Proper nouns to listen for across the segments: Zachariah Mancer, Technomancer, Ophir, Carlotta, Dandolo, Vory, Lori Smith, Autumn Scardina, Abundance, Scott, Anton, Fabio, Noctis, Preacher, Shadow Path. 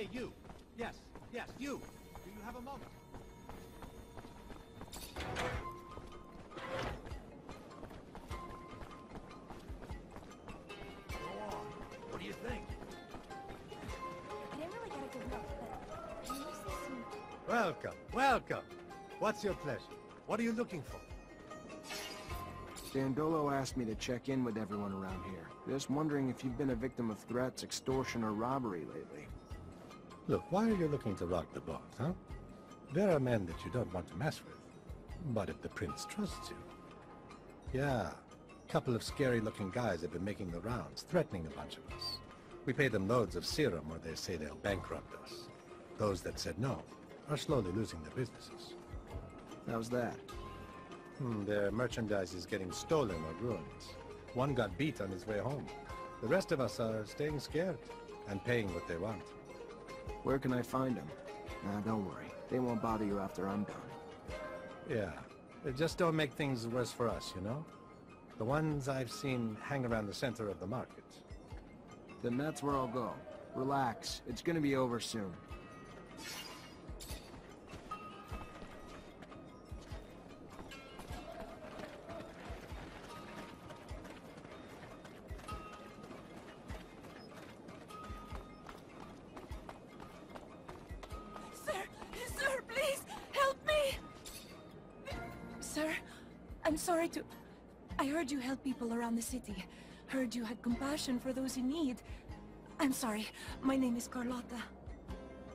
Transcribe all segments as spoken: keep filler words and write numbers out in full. Hey, you! Yes, yes, you! Do you have a moment? Welcome, welcome. What's your pleasure? What are you looking for? Dandolo asked me to check in with everyone around here. Just wondering if you've been a victim of threats, extortion, or robbery lately. Look, why are you looking to rock the boat, huh? There are men that you don't want to mess with. But if the prince trusts you... Yeah, a couple of scary-looking guys have been making the rounds, threatening a bunch of us. We pay them loads of serum or they say they'll bankrupt us. Those that said no are slowly losing their businesses. How's that? Hmm, their merchandise is getting stolen or ruined. One got beat on his way home. The rest of us are staying scared and paying what they want. Where can I find them? Nah, don't worry. They won't bother you after I'm done. Yeah. They just don't make things worse for us, you know? The ones I've seen hang around the center of the market. Then that's where I'll go. Relax. It's gonna be over soon. You help people around the city. Heard you had compassion for those in need. I'm sorry. My name is Carlotta.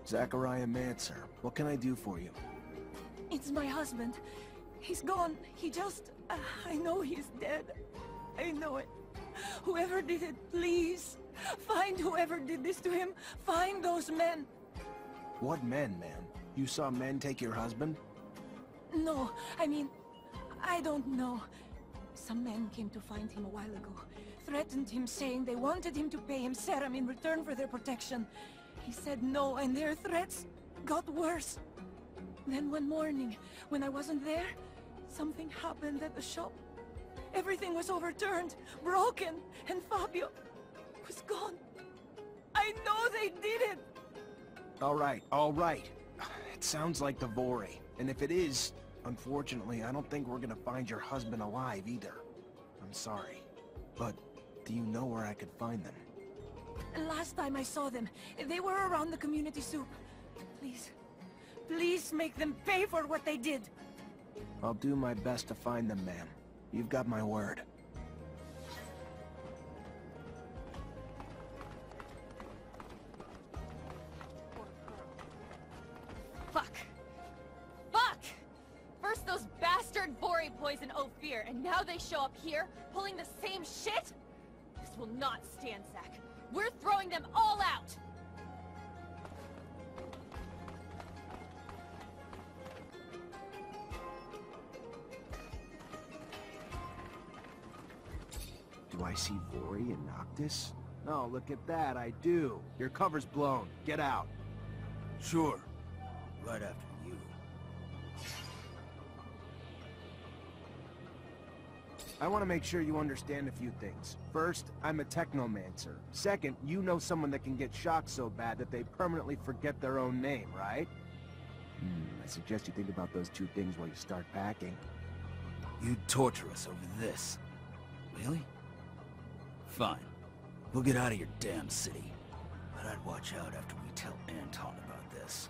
Zachariah Mancer. What can I do for you? It's my husband. He's gone. He just... Uh, I know he's dead. I know it. Whoever did it, please. Find whoever did this to him. Find those men. What men, man? You saw men take your husband? No. I mean, I don't know. Some men came to find him a while ago, threatened him saying they wanted him to pay him serum in return for their protection. He said no, and their threats got worse. Then one morning, when I wasn't there, something happened at the shop. Everything was overturned, broken, and Fabio was gone. I know they did it! All right, all right. It sounds like the Vory, and if it is... Unfortunately, I don't think we're gonna find your husband alive, either. I'm sorry. But, do you know where I could find them? Last time I saw them, they were around the community soup. Please, please make them pay for what they did! I'll do my best to find them, ma'am. You've got my word. And Ophir, and now they show up here, pulling the same shit? This will not stand, Zach. We're throwing them all out! Do I see Vory and Noctis? No, look at that, I do. Your cover's blown. Get out. Sure. Right after. I want to make sure you understand a few things. First, I'm a Technomancer. Second, you know someone that can get shocked so bad that they permanently forget their own name, right? Hmm, I suggest you think about those two things while you start packing. You'd torture us over this. Really? Fine. We'll get out of your damn city. But I'd watch out after we tell Anton about this.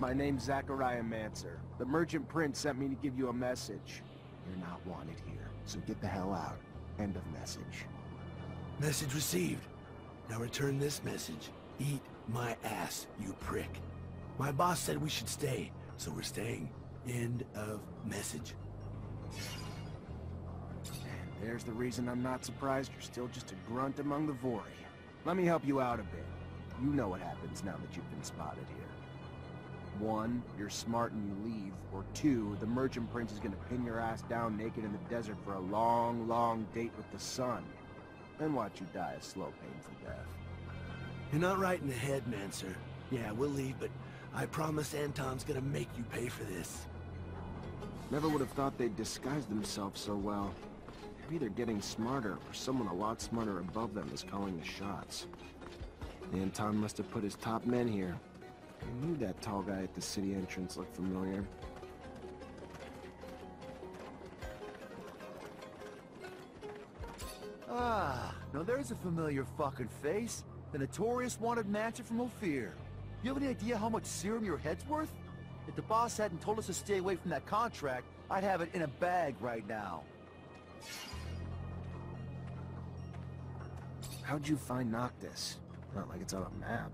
My name's Zachariah Mancer. The merchant prince sent me to give you a message. You're not wanted here, so get the hell out. End of message. Message received. Now return this message. Eat my ass, you prick. My boss said we should stay, so we're staying. End of message. There's the reason I'm not surprised you're still just a grunt among the Vory. Let me help you out a bit. You know what happens now that you've been spotted here. One, you're smart and you leave, or two, the merchant prince is gonna pin your ass down naked in the desert for a long, long date with the sun. Then watch you die a slow, painful death. You're not right in the head, Mancer. Yeah, we'll leave, but I promise Anton's gonna make you pay for this. Never would have thought they'd disguise themselves so well. They're either getting smarter, or someone a lot smarter above them is calling the shots. Anton must have put his top men here. I knew that tall guy at the city entrance looked familiar. Ah, now there's a familiar fucking face. The notorious wanted Mancer from Ophir. You have any idea how much serum your head's worth? If the boss hadn't told us to stay away from that contract, I'd have it in a bag right now. How'd you find Noctis? Not like it's on a map.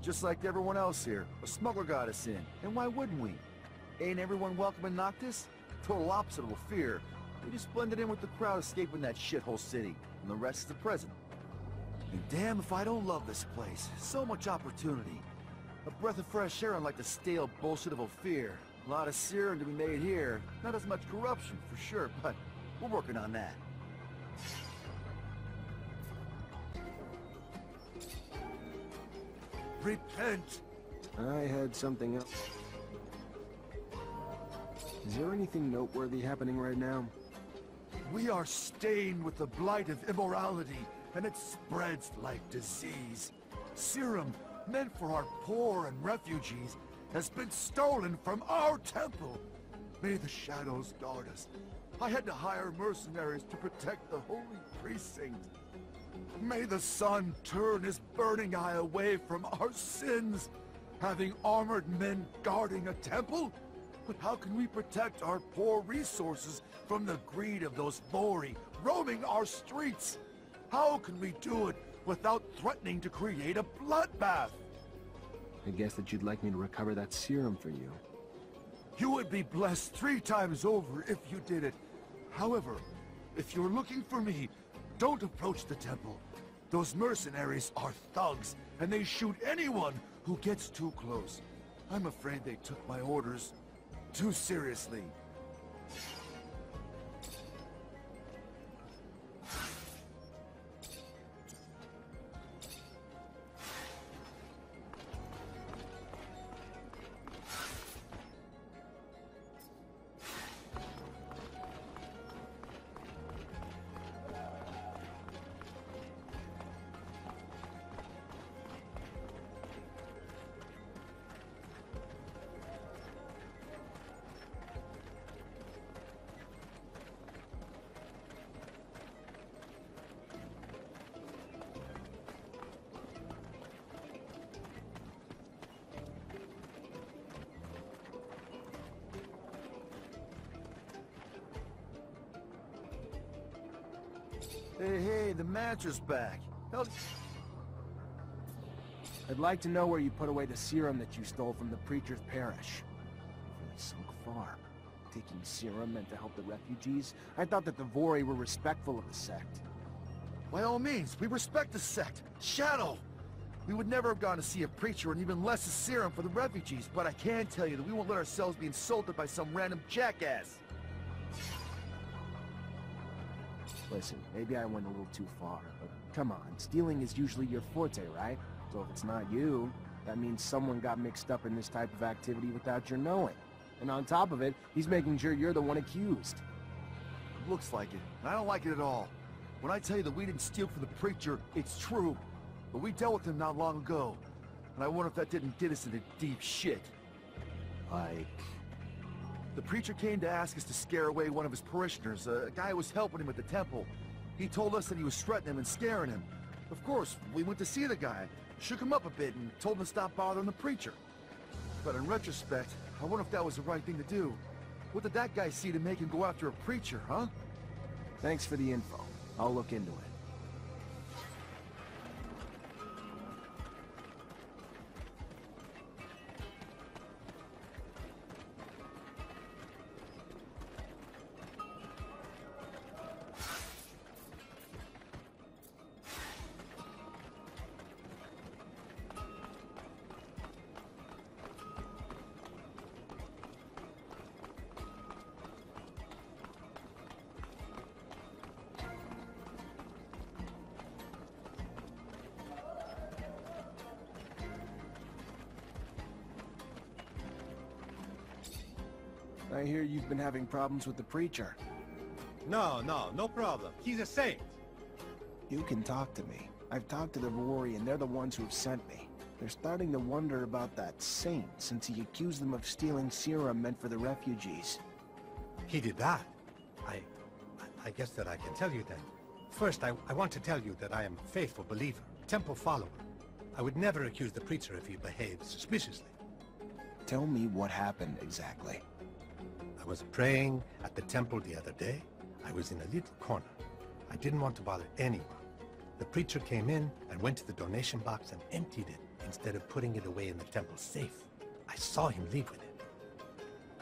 Just like everyone else here, a smuggler got us in, and why wouldn't we? Ain't everyone welcome in Noctis? Total opposite of Ophir. We just blended in with the crowd escaping that shithole city, and the rest is the present. And damn if I don't love this place. So much opportunity. A breath of fresh air unlike the stale bullshit of Ophir. A lot of serum to be made here. Not as much corruption, for sure, but we're working on that. Repent! I had something else. Is there anything noteworthy happening right now? We are stained with the blight of immorality, and it spreads like disease. Serum, meant for our poor and refugees, has been stolen from our temple. May the shadows guard us. I had to hire mercenaries to protect the holy precinct. May the sun turn his burning eye away from our sins. Having armored men guarding a temple? But how can we protect our poor resources from the greed of those Vory roaming our streets? How can we do it without threatening to create a bloodbath? I guess that you'd like me to recover that serum for you. You would be blessed three times over if you did it. However, if you're looking for me, don't approach the temple. Those mercenaries are thugs, and they shoot anyone who gets too close. I'm afraid they took my orders too seriously. Hey, hey, the Mancer's back. Hell... I'd like to know where you put away the serum that you stole from the Preacher's parish. Really sunk far. Taking serum meant to help the refugees? I thought that the Vory were respectful of the sect. By all means, we respect the sect. Shadow! We would never have gone to see a preacher and even less a serum for the refugees, but I can tell you that we won't let ourselves be insulted by some random jackass. Listen, maybe I went a little too far, but come on, stealing is usually your forte, right? So if it's not you, that means someone got mixed up in this type of activity without your knowing. And on top of it, he's making sure you're the one accused. Looks like it, and I don't like it at all. When I tell you that we didn't steal from the preacher, it's true. But we dealt with him not long ago, and I wonder if that didn't get us into deep shit. Like... The preacher came to ask us to scare away one of his parishioners, a guy who was helping him at the temple. He told us that he was threatening him and scaring him. Of course, we went to see the guy, shook him up a bit, and told him to stop bothering the preacher. But in retrospect, I wonder if that was the right thing to do. What did that guy see to make him go after a preacher, huh? Thanks for the info. I'll look into it. I hear you've been having problems with the Preacher. No, no, no problem. He's a saint. You can talk to me. I've talked to the Vory, and they're the ones who've sent me. They're starting to wonder about that saint, since he accused them of stealing serum meant for the refugees. He did that? I... I guess that I can tell you then. First, I, I want to tell you that I am a faithful believer, temple follower. I would never accuse the Preacher if he behaved suspiciously. Tell me what happened exactly. I was praying at the temple the other day. I was in a little corner. I didn't want to bother anyone. The Preacher came in and went to the donation box and emptied it instead of putting it away in the temple safe. I saw him leave with it.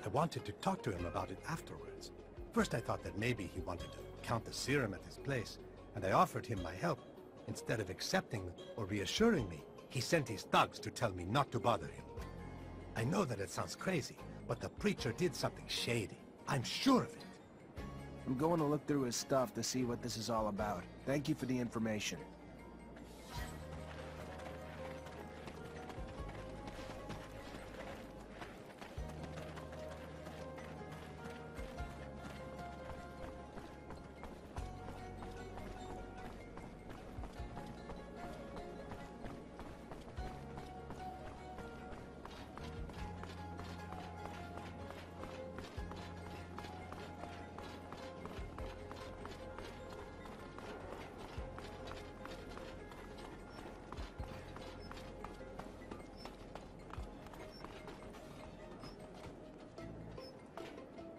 I wanted to talk to him about it afterwards. First I thought that maybe he wanted to count the serum at his place, and I offered him my help. Instead of accepting or reassuring me, he sent his thugs to tell me not to bother him. I know that it sounds crazy, but the Preacher did something shady. I'm sure of it. I'm going to look through his stuff to see what this is all about. Thank you for the information.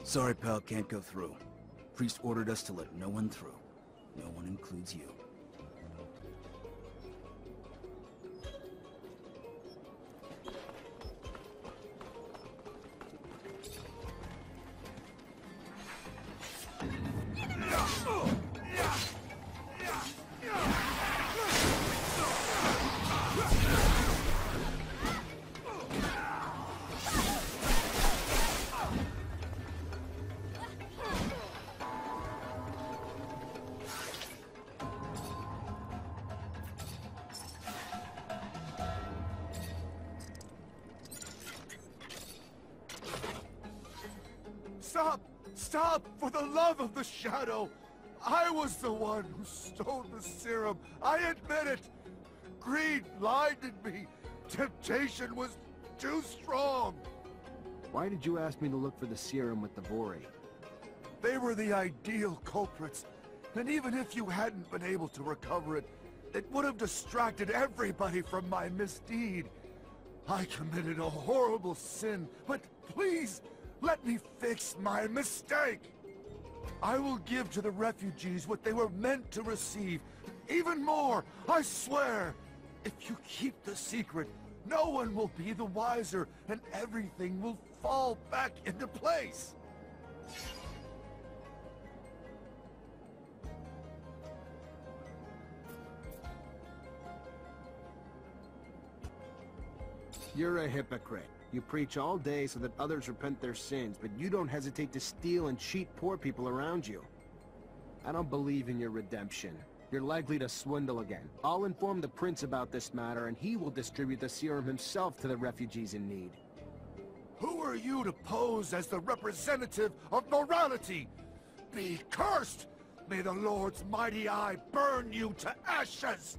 Sorry, pal, can't go through. Priest ordered us to let no one through. No one includes you. Stop! Stop! For the love of the Shadow! I was the one who stole the serum! I admit it! Greed blinded me! Temptation was too strong! Why did you ask me to look for the serum with the Vory? They were the ideal culprits, and even if you hadn't been able to recover it, it would have distracted everybody from my misdeed. I committed a horrible sin, but please, let me fix my mistake! I will give to the refugees what they were meant to receive. Even more, I swear! If you keep the secret, no one will be the wiser, and everything will fall back into place! You're a hypocrite. You preach all day so that others repent their sins, but you don't hesitate to steal and cheat poor people around you. I don't believe in your redemption. You're likely to swindle again. I'll inform the Prince about this matter, and he will distribute the serum himself to the refugees in need. Who are you to pose as the representative of morality? Be cursed! May the Lord's mighty eye burn you to ashes!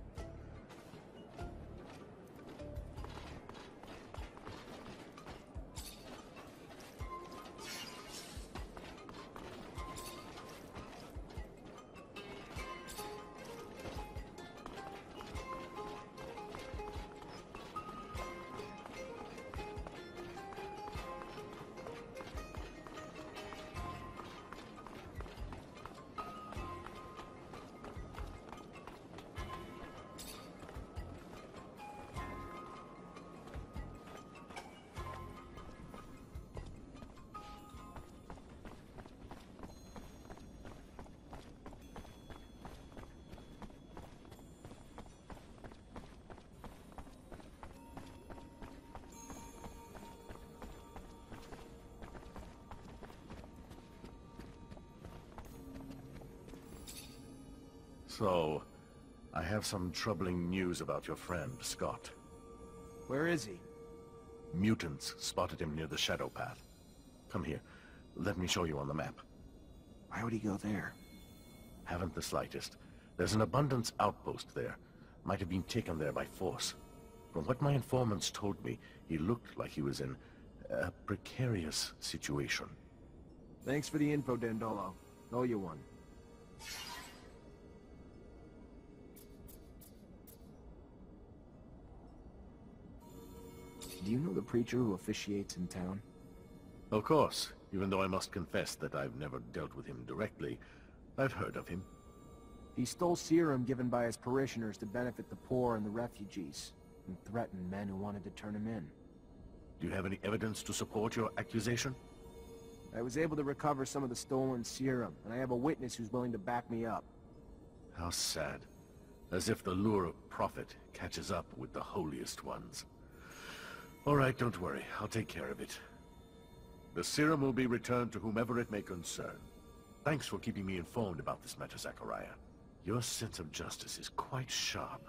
So, I have some troubling news about your friend, Scott. Where is he? Mutants spotted him near the Shadow Path. Come here. Let me show you on the map. Why would he go there? Haven't the slightest. There's an abundance outpost there. Might have been taken there by force. From what my informants told me, he looked like he was in a precarious situation. Thanks for the info, Dandolo. Owe you one. Do you know the preacher who officiates in town? Of course. Even though I must confess that I've never dealt with him directly, I've heard of him. He stole serum given by his parishioners to benefit the poor and the refugees, and threatened men who wanted to turn him in. Do you have any evidence to support your accusation? I was able to recover some of the stolen serum, and I have a witness who's willing to back me up. How sad. As if the lure of profit catches up with the holiest ones. All right, don't worry. I'll take care of it. The serum will be returned to whomever it may concern. Thanks for keeping me informed about this matter, Zachariah. Your sense of justice is quite sharp.